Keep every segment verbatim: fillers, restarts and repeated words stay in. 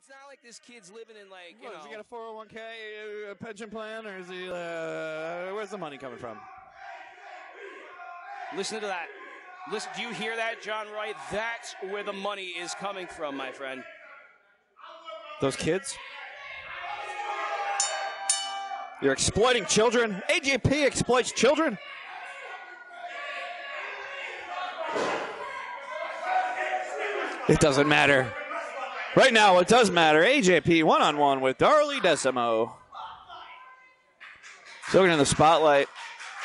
it's not like this kid's living in like, you what, know. Has he got a four oh one K, a pension plan, or is he, uh, where's the money coming from? Listen to that. Listen, do you hear that, John Wright? That's where the money is coming from, my friend. Those kids? You're exploiting children? A J P exploits children? It doesn't matter. Right now, it does matter. A J P one-on-one with Darley Desamot. Still in the spotlight.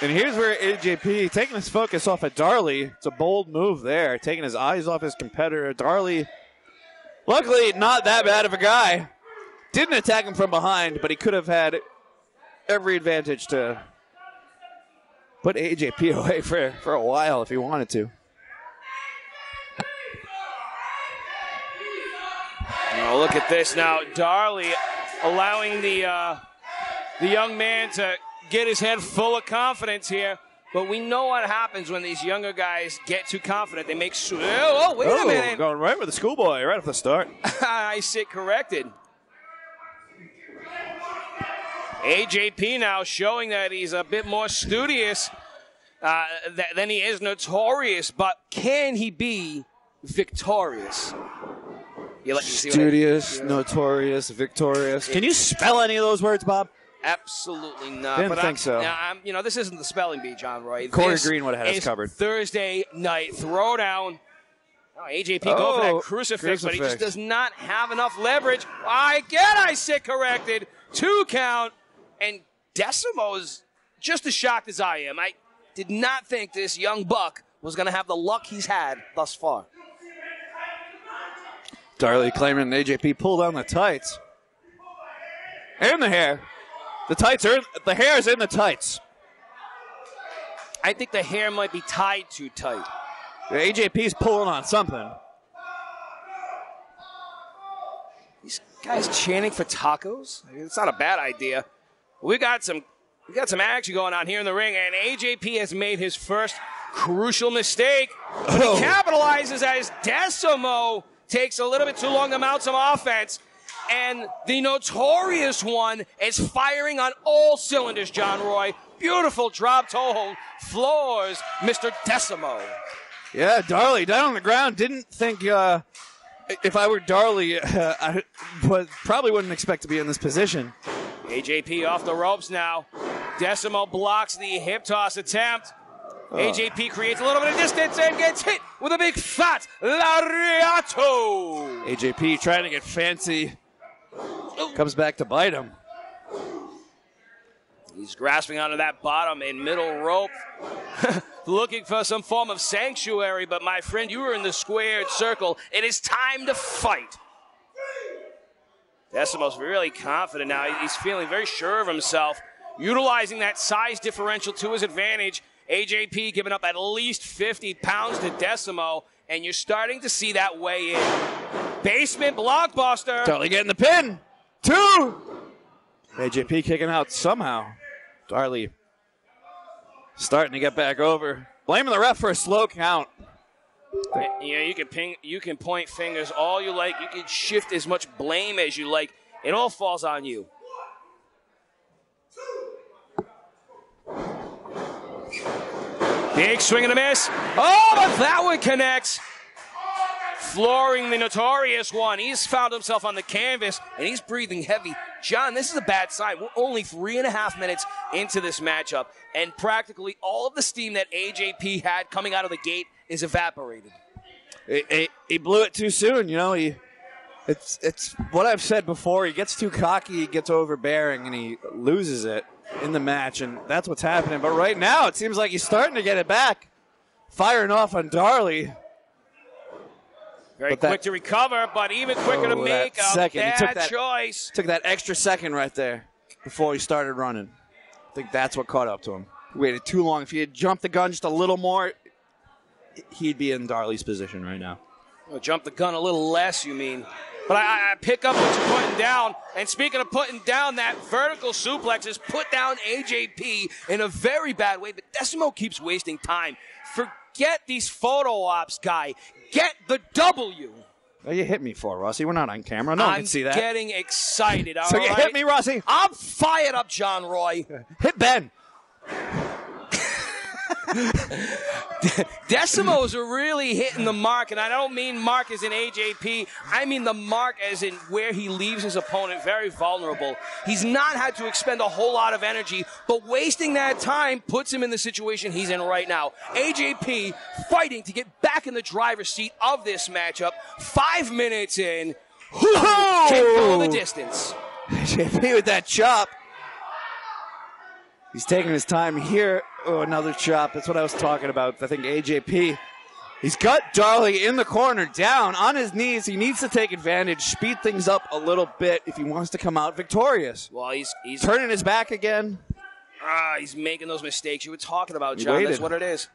And here's where A J P taking his focus off of Darley. It's a bold move there, taking his eyes off his competitor. Darley, luckily not that bad of a guy. Didn't attack him from behind, but he could have had every advantage to put A J P away for, for a while if he wanted to. Oh, look at this now. Darley allowing the, uh, the young man to get his head full of confidence here. But we know what happens when these younger guys get too confident. They make sure. Oh, oh, wait oh, a minute. Going right with the schoolboy right off the start. I sit corrected. A J P now showing that he's a bit more studious uh, th than he is notorious. But can he be victorious? You see studious, what I, you know. notorious, victorious. Can you spell any of those words, Bob? Absolutely not. Didn't but think I'm, so. Now, I'm, you know, this isn't the spelling bee, John Roy. Corey this Green would have had us covered. Thursday night throwdown. Oh, A J P oh, going for that crucifix, crucifix, but he just does not have enough leverage. I get I sit corrected. Two count, and Desamot's just as shocked as I am. I did not think this young buck was going to have the luck he's had thus far. Darley claiming A J P pulled on the tights. And the hair. The tights are, the hair's in the tights. I think the hair might be tied too tight. The A J P's pulling on something. These guys chanting for tacos? I mean, it's not a bad idea. We got some, we got some action going on here in the ring, and A J P has made his first crucial mistake. Oh. He capitalizes as Desamot takes a little bit too long to mount some offense. And the notorious one is firing on all cylinders, John Roy. Beautiful drop toe hold. Floors Mister Desamot. Yeah, Darley down on the ground. Didn't think uh, if I were Darley, uh, I would, probably wouldn't expect to be in this position. A J P off the ropes now. Desamot blocks the hip toss attempt. Oh. A J P creates a little bit of distance and gets hit with a big fat Lariato. A J P trying to get fancy. Comes back to bite him. He's grasping onto that bottom and middle rope. Looking for some form of sanctuary, but my friend, you were in the squared circle. It is time to fight. Desamot's really confident now. He's feeling very sure of himself. Utilizing that size differential to his advantage. A J P giving up at least fifty pounds to Desamot, and you're starting to see that weigh in. Basement blockbuster. Darley getting the pin. Two. A J P kicking out somehow. Darley starting to get back over. Blaming the ref for a slow count. Yeah, you can ping, you can point fingers all you like. You can shift as much blame as you like. It all falls on you. Big swing and a miss. Oh, but that one connects. Flooring the notorious one. He's found himself on the canvas, and he's breathing heavy. John, this is a bad sign. We're only three and a half minutes into this matchup, and practically all of the steam that A J P had coming out of the gate is evaporated. It, it, he blew it too soon, you know. He, it's, it's what I've said before. He gets too cocky, he gets overbearing, and he loses it in the match, and that's what's happening. But right now, it seems like he's starting to get it back. Firing off on Darley. Very but quick that, to recover, but even quicker oh, to make that a second. bad he took that, choice. Took that extra second right there before he started running. I think that's what caught up to him. He waited too long. If he had jumped the gun just a little more, he'd be in Darley's position right now. Oh, jump the gun a little less, you mean. But I, I pick up what you're putting down. And speaking of putting down, that vertical suplex has put down A J P in a very bad way. But Desamot keeps wasting time. Forget these photo ops, guy. Get the W. What are you hitting me for, Rossi? We're not on camera. No one can see that. I'm getting excited. All so right? You hit me, Rossi. I'm fired up, John Roy. Hit Ben. Desimos are really hitting the mark, and I don't mean mark as in A J P. I mean the mark as in where he leaves his opponent very vulnerable. He's not had to expend a whole lot of energy, but wasting that time puts him in the situation he's in right now. A J P fighting to get back in the driver's seat of this matchup. Five minutes in. Whoa! Can't go the distance. A J P with that chop. He's taking his time here. Oh, another chop. That's what I was talking about. I think A J P, he's got Darley in the corner, down on his knees. He needs to take advantage, speed things up a little bit if he wants to come out victorious. Well, he's, he's turning his back again. Ah, he's making those mistakes you were talking about, John. That's what it is.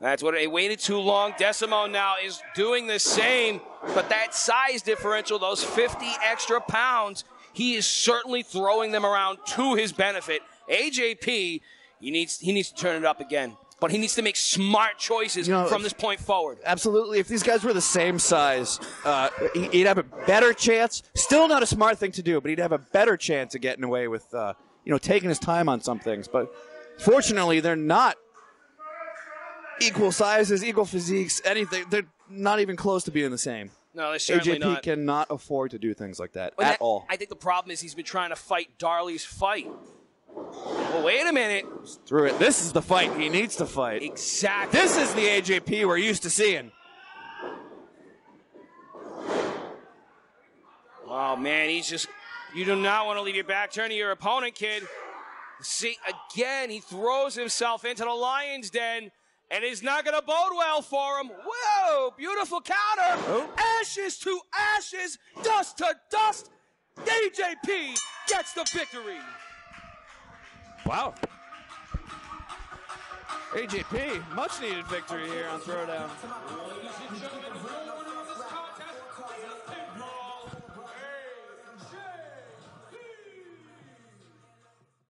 That's what it, he waited too long. Desamot now is doing the same, but that size differential, those fifty extra pounds, he is certainly throwing them around to his benefit. A J P, he needs he needs to turn it up again. But he needs to make smart choices, you know, from if, this point forward. Absolutely. If these guys were the same size, uh, he'd have a better chance. Still not a smart thing to do, but he'd have a better chance of getting away with, uh, you know, taking his time on some things. But fortunately, they're not equal sizes, equal physiques, anything. They're not even close to being the same. No, they certainly not. A J P cannot afford to do things like that at all. I think the problem is he's been trying to fight Darley's fight. Well, wait a minute. Through it. This is the fight he needs to fight. Exactly. This is the A J P we're used to seeing. Oh, man, he's just... You do not want to leave your back turn to your opponent, kid. See, again, he throws himself into the lion's den. And he's not going to bode well for him. Whoa, beautiful counter. Oh. Ashes to ashes, dust to dust. A J P gets the victory. Wow. A J P, much needed victory here on Throwdown.